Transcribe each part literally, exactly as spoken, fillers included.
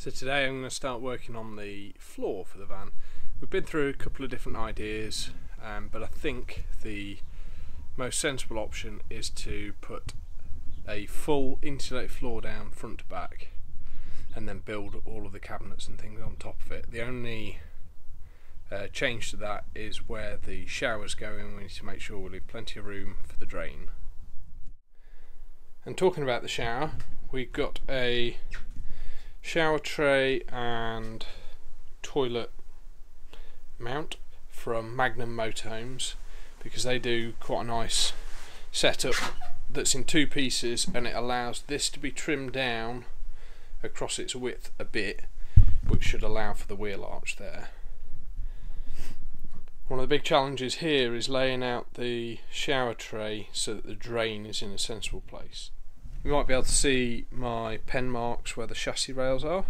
So today I'm going to start working on the floor for the van. We've been through a couple of different ideas, um, but I think the most sensible option is to put a full insulated floor down front to back and then build all of the cabinets and things on top of it. The only uh, change to that is where the showers go in. We need to make sure we leave plenty of room for the drain. And talking about the shower, we've got a shower tray and toilet mount from Magnum Motorhomes, because they do quite a nice setup that's in two pieces, and it allows this to be trimmed down across its width a bit, which should allow for the wheel arch there. One of the big challenges here is laying out the shower tray so that the drain is in a sensible place. You might be able to see my pen marks where the chassis rails are,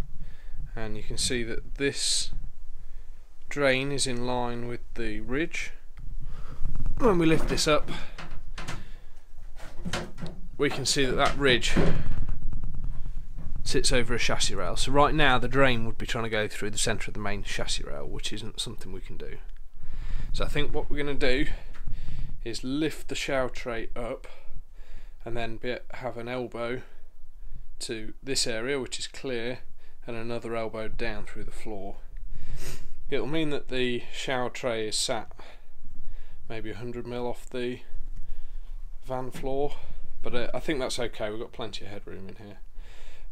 and you can see that this drain is in line with the ridge. When we lift this up, we can see that that ridge sits over a chassis rail. So right now the drain would be trying to go through the centre of the main chassis rail, which isn't something we can do. So I think what we're going to do is lift the shower tray up and then be, have an elbow to this area, which is clear, and another elbow down through the floor. It'll mean that the shower tray is sat maybe one hundred mil off the van floor, but uh, I think that's okay. We've got plenty of headroom in here.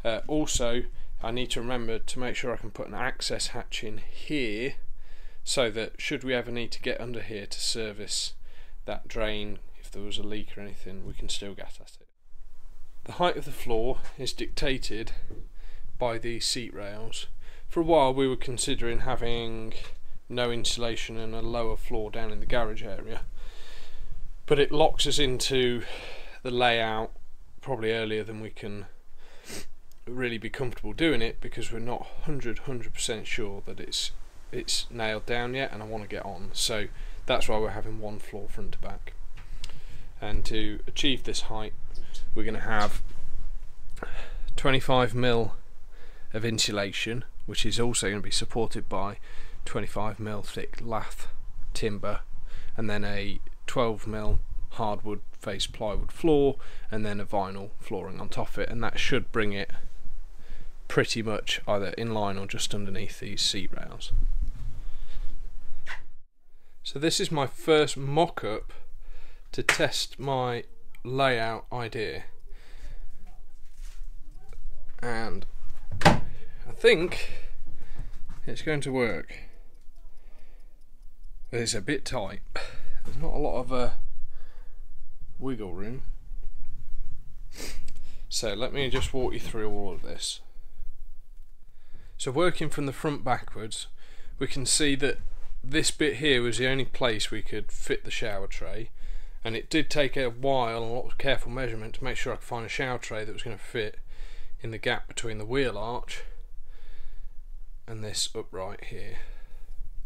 Uh, also, I need to remember to make sure I can put an access hatch in here, so that should we ever need to get under here to service that drain, if there was a leak or anything, we can still get at it. The height of the floor is dictated by these seat rails. For a while we were considering having no insulation and a lower floor down in the garage area, but it locks us into the layout probably earlier than we can really be comfortable doing it, because we're not one hundred percent sure that it's it's nailed down yet, and I want to get on. So that's why we're having one floor front to back. And to achieve this height, we're going to have twenty-five mil of insulation, which is also going to be supported by twenty-five mil thick lath timber, and then a twelve mil hardwood face plywood floor, and then a vinyl flooring on top of it. And that should bring it pretty much either in line or just underneath these seat rails. So this is my first mock-up to test my layout idea, and I think it's going to work. But it's a bit tight. There's not a lot of uh, wiggle room. So let me just walk you through all of this. So working from the front backwards, we can see that this bit here was the only place we could fit the shower tray, and it did take a while and a lot of careful measurement to make sure I could find a shower tray that was going to fit in the gap between the wheel arch and this upright here,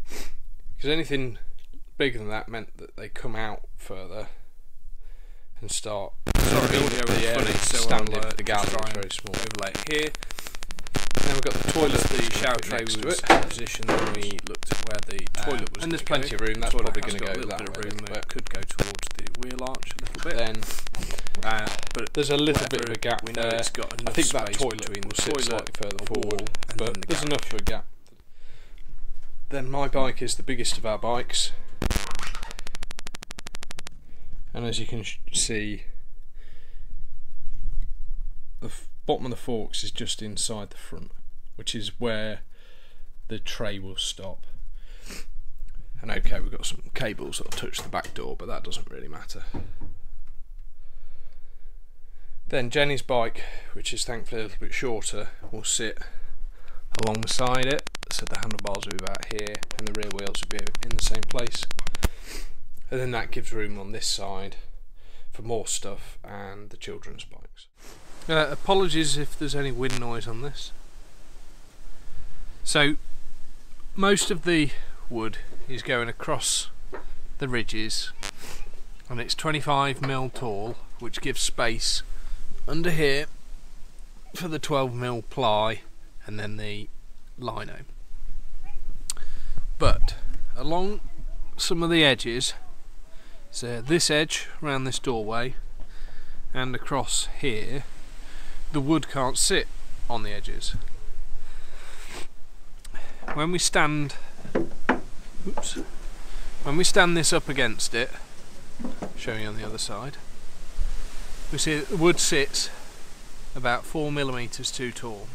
because anything bigger than that meant that they come out further and start sorry, the audio was funny, so standing I'll, uh, the gallery is very small. Overlay here. Now we've got the toilet, the shower tray next to it. Position when we looked at where the um, toilet was, and there's plenty go. of room. That's probably going to go a little that bit of room that could go towards the wheel arch a little bit. Then, uh, but there's a little bit of a gap there. It's got I think that toilet between will sit slightly further forward, but the there's garage. enough for a gap. Then my bike is the biggest of our bikes, and as you can sh see, the bottom of the forks is just inside the front, which is where the tray will stop. And okay, we've got some cables that'll touch the back door, but that doesn't really matter. Then Jenny's bike, which is thankfully a little bit shorter, will sit alongside it, so the handlebars will be about here and the rear wheels will be in the same place. And then that gives room on this side for more stuff and the children's bikes. Uh, apologies if there's any wind noise on this. So most of the wood is going across the ridges, and it's twenty-five mil tall, which gives space under here for the twelve mil ply and then the lino. But along some of the edges, so this edge around this doorway and across here, the wood can't sit on the edges. When we stand, oops, when we stand this up against it, show you on the other side, we see that the wood sits about four millimeters too tall.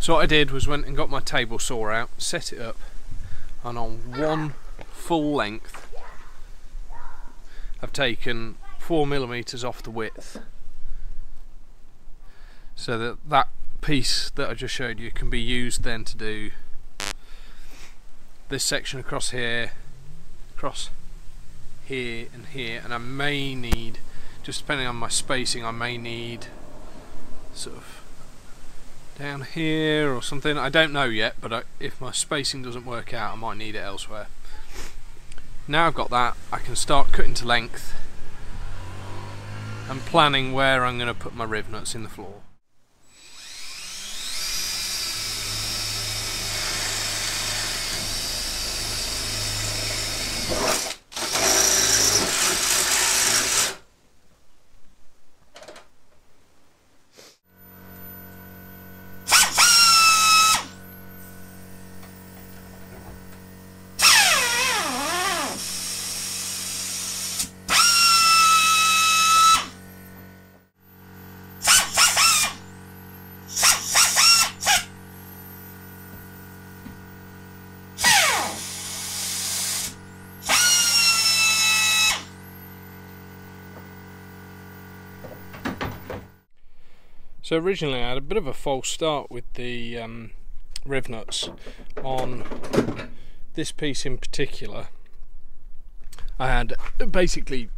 So what I did was went and got my table saw out, set it up, and on one full length I've taken four millimeters off the width, so that that piece that I just showed you can be used then to do this section across here, across here and here. And I may need, just depending on my spacing, I may need sort of down here or something. I don't know yet, but I, if my spacing doesn't work out, I might need it elsewhere. Now I've got that, I can start cutting to length and planning where I'm going to put my rivnuts in the floor. So originally I had a bit of a false start with the um, rivnuts on this piece in particular. I had basically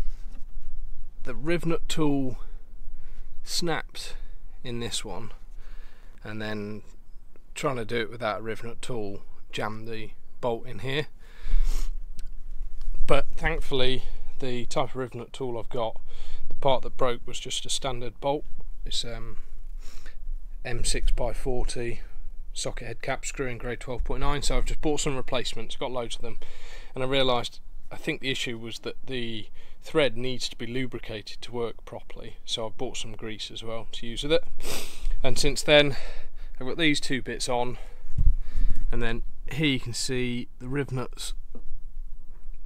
the rivnut tool snapped in this one, and then trying to do it without a rivnut tool jammed the bolt in here. But thankfully the type of rivnut tool I've got, the part that broke was just a standard bolt. It's um, M six by forty socket head cap screw in grade twelve point nine, so I've just bought some replacements, got loads of them, and I realised I think the issue was that the thread needs to be lubricated to work properly, so I've bought some grease as well to use with it. And since then I've got these two bits on, and then here you can see the rivnuts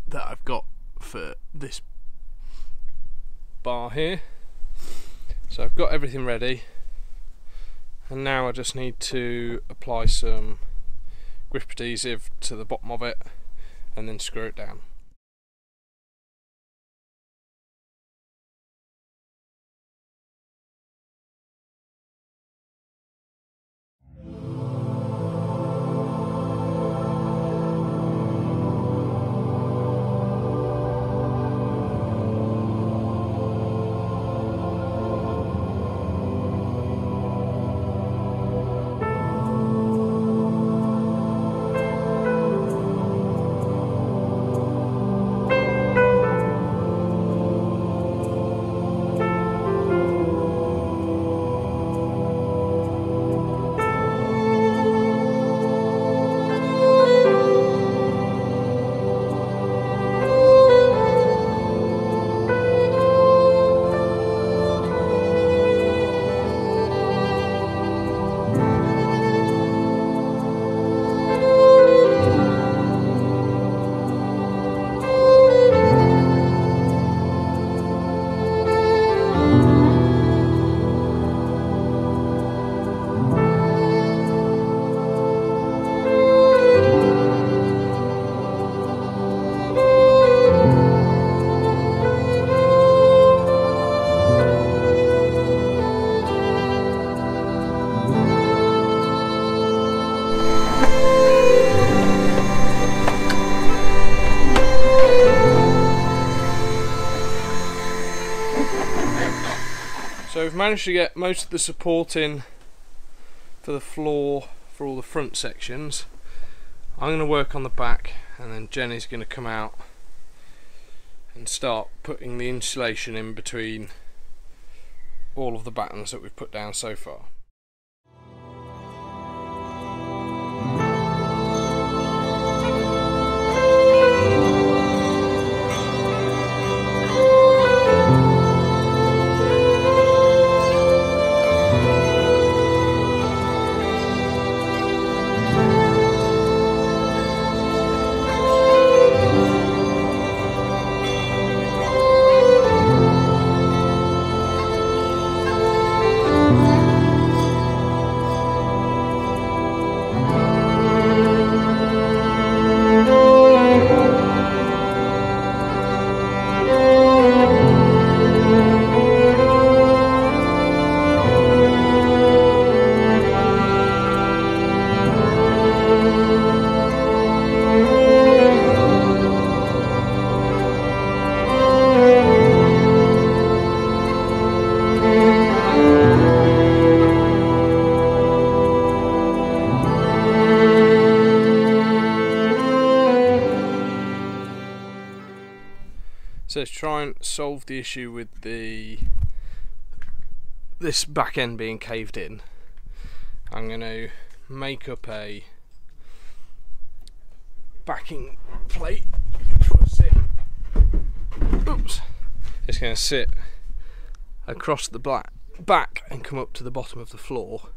that I've got for this bar here. So I've got everything ready, and now I just need to apply some grip adhesive to the bottom of it and then screw it down. So we've managed to get most of the support in for the floor for all the front sections. I'm going to work on the back, and then Jenny's going to come out and start putting the insulation in between all of the battens that we've put down so far. So let's try and solve the issue with the this back end being caved in. I'm going to make up a backing plate which will sit, oops, it's going to sit across the black back and come up to the bottom of the floor.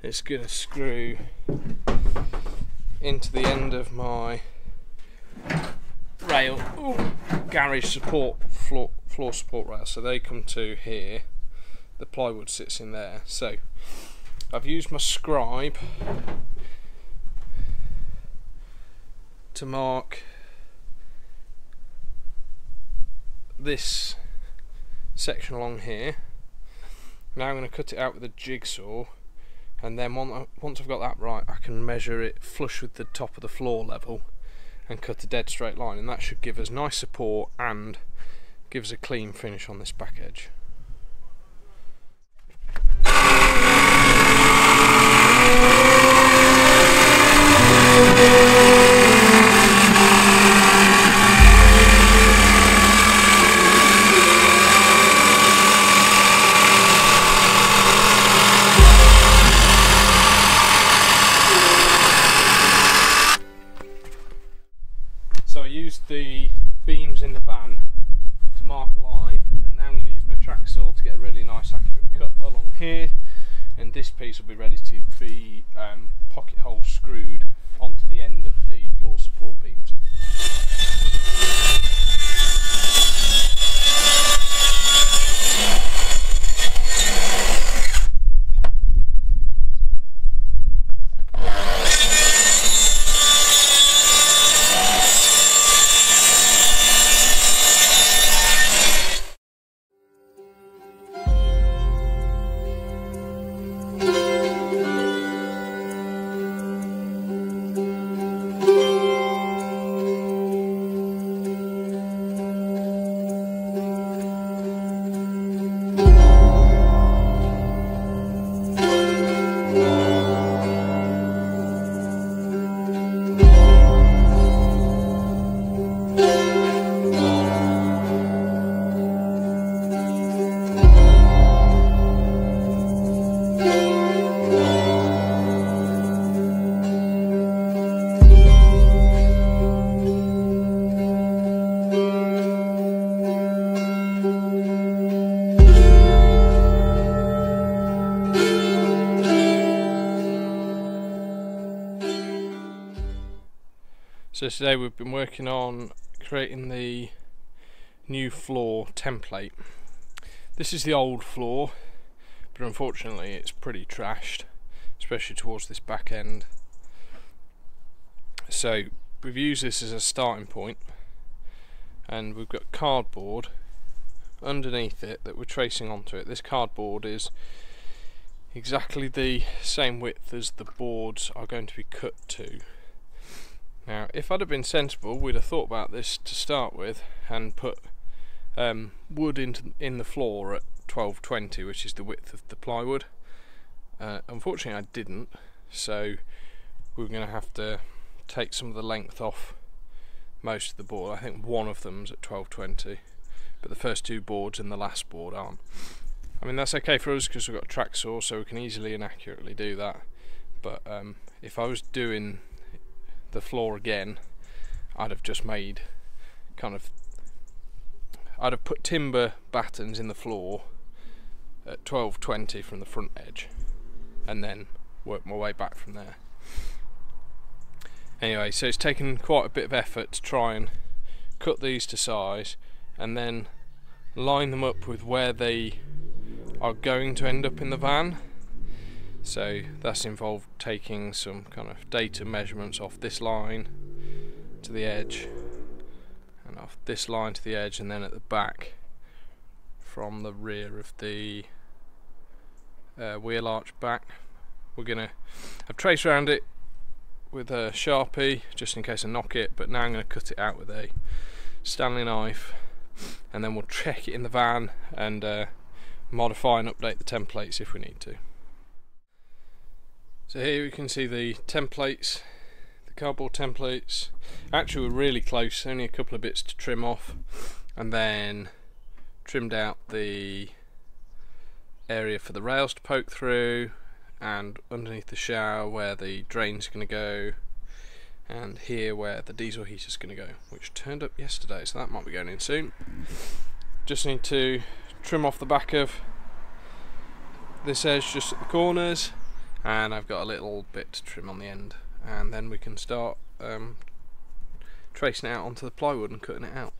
It's going to screw into the end of my rail, ooh, garage support floor, floor support rail, so they come to here, the plywood sits in there. So I've used my scribe to mark this section along here. Now I'm going to cut it out with a jigsaw, and then once I've got that right, I can measure it flush with the top of the floor level and cut a dead straight line, and that should give us nice support and gives a clean finish on this back edge. The beams in the van to mark a line, and now I'm going to use my track saw to get a really nice accurate cut along here, and this piece will be ready to be um, pocket hole screwed onto the end of the floor support beams. So today we've been working on creating the new floor template. This is the old floor, but unfortunately it's pretty trashed, especially towards this back end. So we've used this as a starting point, and we've got cardboard underneath it that we're tracing onto it. This cardboard is exactly the same width as the boards are going to be cut to. Now, if I'd have been sensible, we'd have thought about this to start with and put um, wood into, in the floor at twelve twenty, which is the width of the plywood. Uh, unfortunately, I didn't, so we're going to have to take some of the length off most of the board. I think one of them's at twelve twenty, but the first two boards and the last board aren't. I mean, that's okay for us because we've got a track saw, so we can easily and accurately do that. But um, if I was doing the floor again, I'd have just made kind of I'd have put timber battens in the floor at twelve twenty from the front edge and then work my way back from there. Anyway, so it's taken quite a bit of effort to try and cut these to size and then line them up with where they are going to end up in the van. So that's involved taking some kind of data measurements off this line to the edge and off this line to the edge, and then at the back from the rear of the uh, wheel arch back. We're gonna I've traced around it with a Sharpie just in case I knock it, but now I'm gonna cut it out with a Stanley knife, and then we'll check it in the van and uh, modify and update the templates if we need to. So here we can see the templates, the cardboard templates. Actually, we're really close, only a couple of bits to trim off. and then trimmed out the area for the rails to poke through, and underneath the shower where the drain's going to go, and here where the diesel heater's going to go, which turned up yesterday, so that might be going in soon. Just need to trim off the back of this edge just at the corners, and I've got a little bit to trim on the end, and then we can start um, tracing it out onto the plywood and cutting it out.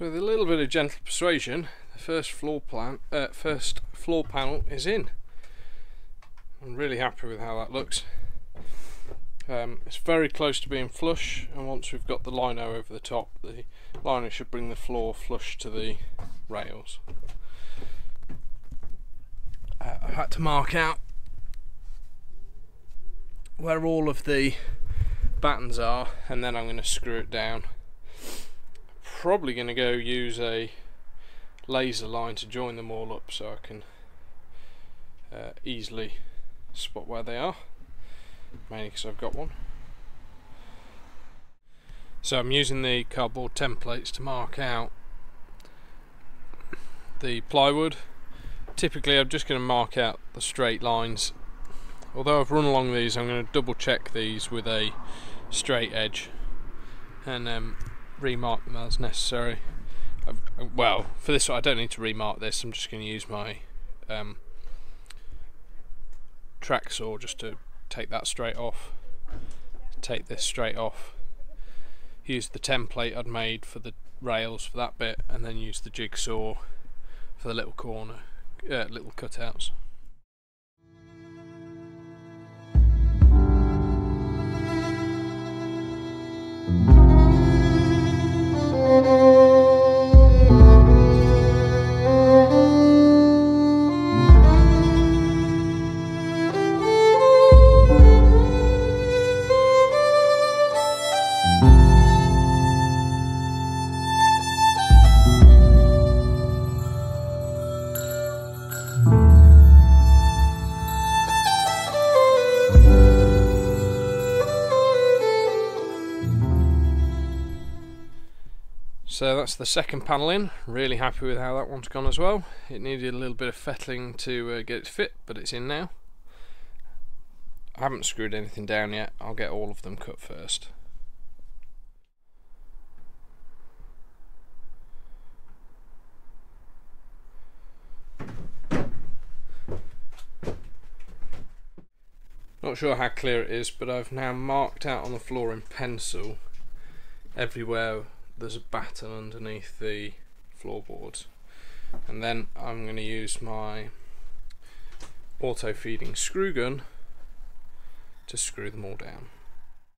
With a little bit of gentle persuasion, the first floor plan, uh, first floor panel is in. I'm really happy with how that looks. Um, it's very close to being flush, and once we've got the lino over the top, the lino should bring the floor flush to the rails. Uh, I've had to mark out where all of the battens are, and then I'm going to screw it down. Probably going to go use a laser line to join them all up so I can uh, easily spot where they are, mainly because I've got one. So I'm using the cardboard templates to mark out the plywood. Typically I'm just going to mark out the straight lines. Although I've run along these, I'm going to double check these with a straight edge and um, remark them as necessary. I've, well, for this I don't need to remark this, I'm just going to use my um, track saw just to take that straight off, take this straight off, use the template I'd made for the rails for that bit, and then use the jigsaw for the little corner, uh, little cutouts. So that's the second panel in. Really happy with how that one's gone as well. It needed a little bit of fettling to uh, get it to fit, but it's in now. I haven't screwed anything down yet. I'll get all of them cut first. Not sure how clear it is, but I've now marked out on the floor in pencil everywhere there's a batten underneath the floorboards, and then I'm going to use my auto feeding screw gun to screw them all down.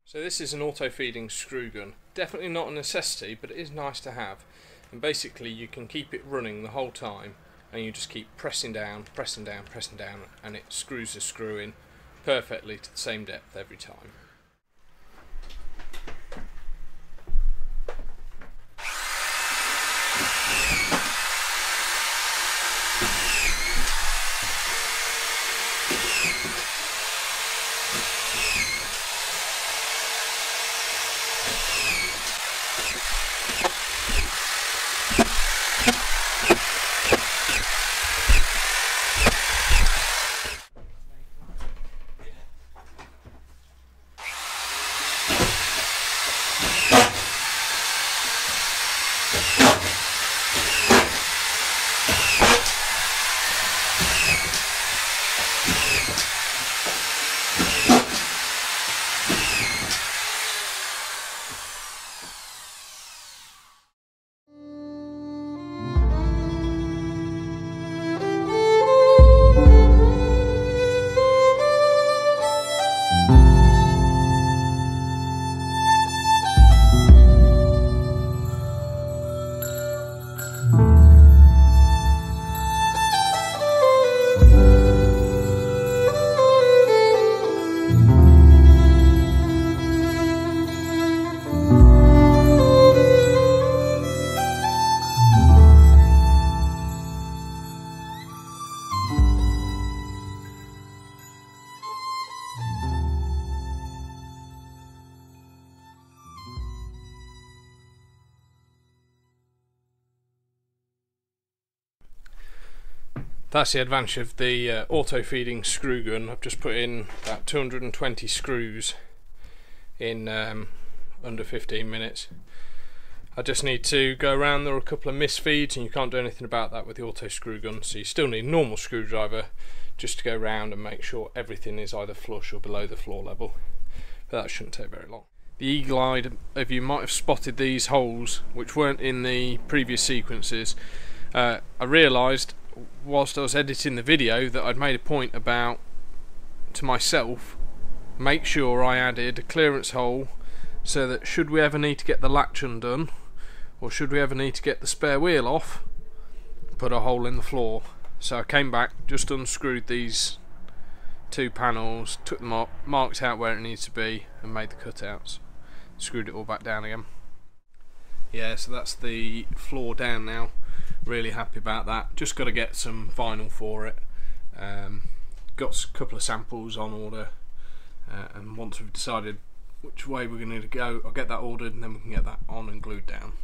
So this is an auto feeding screw gun, definitely not a necessity, but it is nice to have, and basically you can keep it running the whole time and you just keep pressing down, pressing down, pressing down, and it screws the screw in perfectly to the same depth every time. That's the advantage of the uh, auto-feeding screw gun. I've just put in about two hundred and twenty screws in um, under fifteen minutes. I just need to go around. There are a couple of misfeeds and you can't do anything about that with the auto screw gun, so you still need a normal screwdriver just to go round and make sure everything is either flush or below the floor level, but that shouldn't take very long. The eagle-eyed of you might have spotted these holes, which weren't in the previous sequences. Uh, I realised whilst I was editing the video that I'd made a point about, to myself, make sure I added a clearance hole so that should we ever need to get the latch undone or should we ever need to get the spare wheel off, put a hole in the floor. So I came back, just unscrewed these two panels, took them up, marked out where it needs to be and made the cutouts. Screwed it all back down again. Yeah, so that's the floor down now. Really happy about that. Just got to get some vinyl for it. Um, got a couple of samples on order, uh, and once we've decided which way we're going to go, I'll get that ordered and then we can get that on and glued down.